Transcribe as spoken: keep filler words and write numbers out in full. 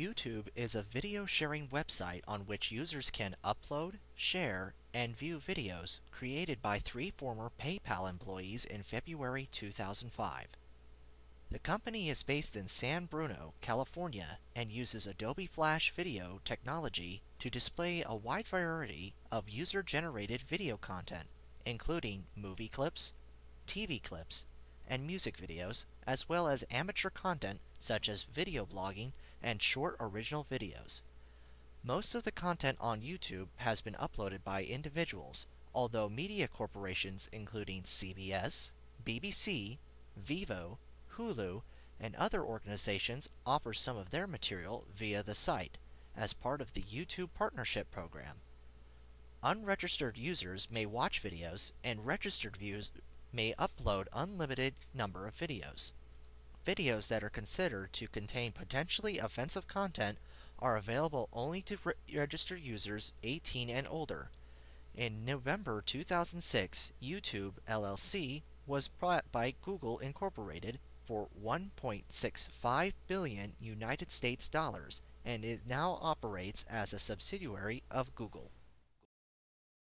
YouTube is a video sharing website on which users can upload, share, and view videos created by three former PayPal employees in February two thousand five. The company is based in San Bruno, California, and uses Adobe Flash Video technology to display a wide variety of user-generated video content, including movie clips, T V clips, and music videos, as well as amateur content such as video blogging and short original videos. Most of the content on YouTube has been uploaded by individuals, although media corporations including C B S, B B C, Vevo, Hulu, and other organizations offer some of their material via the site as part of the YouTube Partnership Program. Unregistered users may watch videos, and registered viewers may upload unlimited number of videos. Videos that are considered to contain potentially offensive content are available only to re registered users eighteen and older. In November two thousand six, YouTube L L C was bought by Google Incorporated for one point six five billion United States dollars and it now operates as a subsidiary of Google.